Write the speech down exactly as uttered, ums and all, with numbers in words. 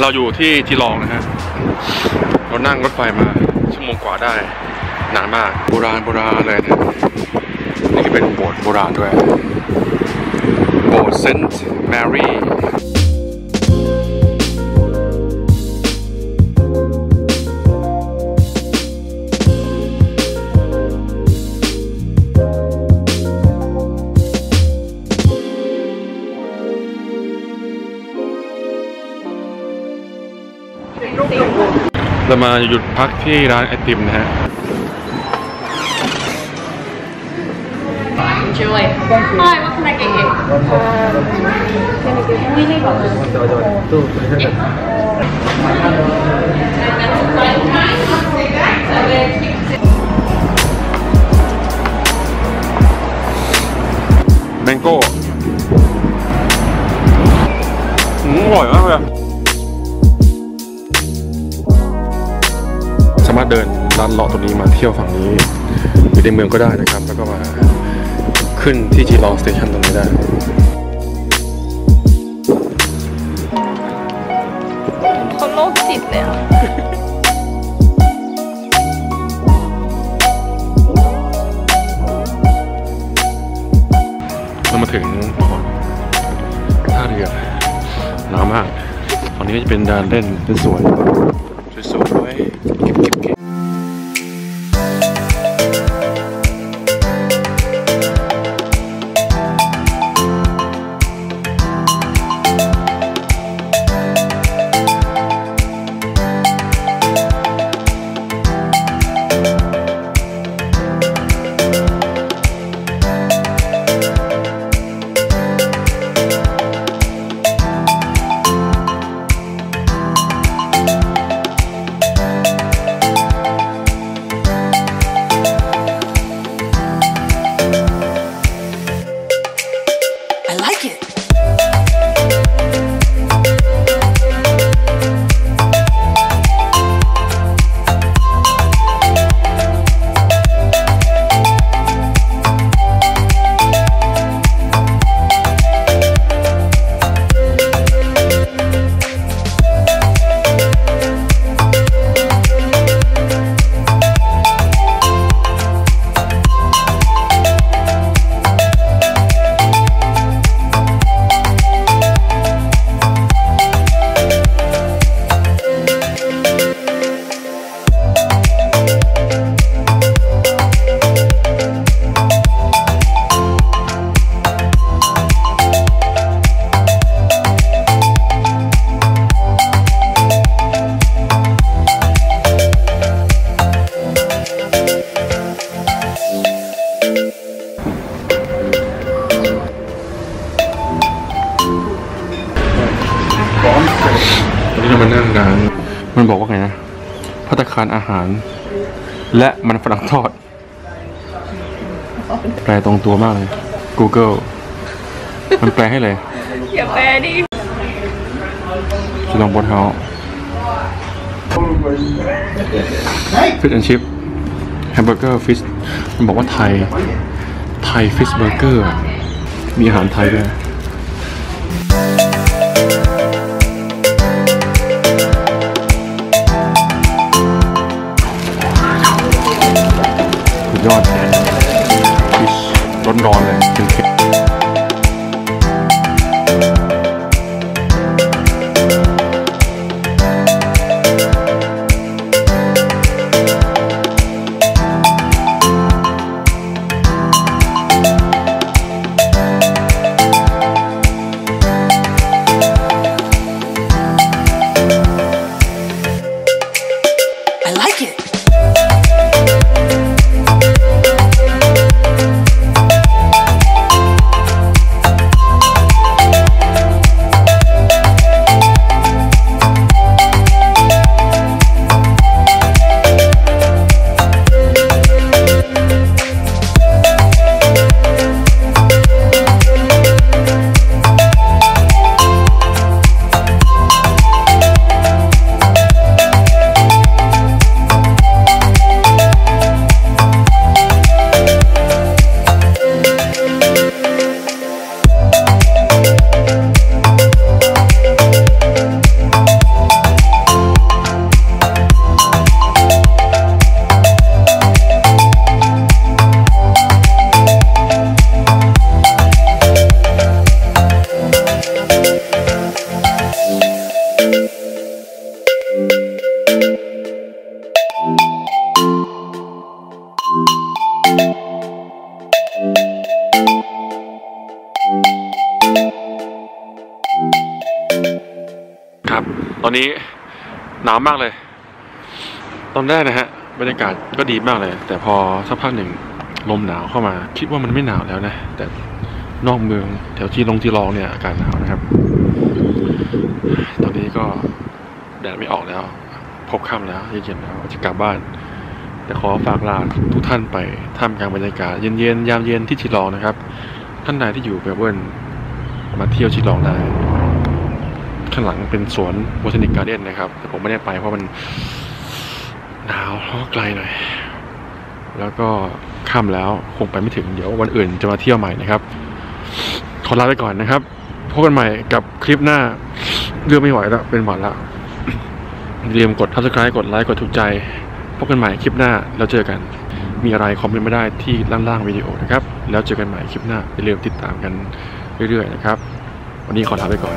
เราอยู่ที่จีลองนะฮะเรานั่งรถไฟมาชั่วโมงกว่าได้นานมากโบราณโบราณเลยนะนี่ก็เป็นโบสถ์โบราณด้วยโบสถ์เซนต์แมรี่จะมาหยุดพักที่ร้านไอติมนะฮะช่วยไม่ว่าคุณอะไรเก่งๆไม่ได้บอกเลยแมงโก้อืมอร่อยมากเลยสามารถเดินลัดเลาะตรงนี้มาเที่ยวฝั่งนี้อยู่ในเมืองก็ได้นะครับแล้วก็มาขึ้นที่จีลองสเตชันตรงนี้ได้คนโลกจิตเลยอ่ะเรามาถึงท่าเรือหนาวมากตอนนี้จะเป็นเดินเล่นเป็นสวนสวยๆมันบอกว่าไงนะภัตตาคารอาหารและมันฝรั่งทอดแปลตรงตัวมากเลย Google มันแปลให้เลยอย่าแปลดิจะลองบดเท้าฟิชแอนด์ชิพแฮมเบอร์เกอร์ฟิชมันบอกว่าไทยไทยฟิชเบอร์เกอร์มีอาหารไทยด้วยยอดฟิชร้อนๆเลยเป็นเค้กI like it อนนี้หนาวมากเลยตอนแรกนะฮะบรรยากาศก็ดีมากเลยแต่พอสักพักหนึ่งลมหนาวเข้ามาคิดว่ามันไม่หนาวแล้วนะแต่นอกเมืองแถวที่ลงที่รองเนี่ยอากาศหนาวนะครับตอนนี้ก็แดดไม่ออกแล้วพบค่ำแล้วเย็นๆแล้วจะกลับบ้านแต่ขอฝากลาทุกท่านไปท่ามกลางบรรยากาศเย็นๆยามเย็นที่ชิลองนะครับท่านใดที่อยู่เบลเบิร์นมาเที่ยวชิลองได้ข้างหลังเป็นสวนบอทานิคการ์เด้นนะครับแต่ผมไม่ได้ไปเพราะมันหนาวแล้วไกลหน่อยแล้วก็ค่ำแล้วคงไปไม่ถึงเดี๋ยววันอื่นจะมาเที่ยวใหม่นะครับขอลาไปก่อนนะครับพบกันใหม่กับคลิปหน้าเรื่องไม่ไหวแล้วเป็นหวัดแล้วอย่าลืมกด ซับสไครบ์ กดไลค์กดถูกใจพบกันใหม่คลิปหน้าแล้วเจอกันมีอะไรคอมเมนต์ไม่ได้ที่ล่างๆวิดีโอนะครับแล้วเจอกันใหม่คลิปหน้าอย่าลืมติดตามกันเรื่อยๆนะครับวันนี้ขอลาไปก่อน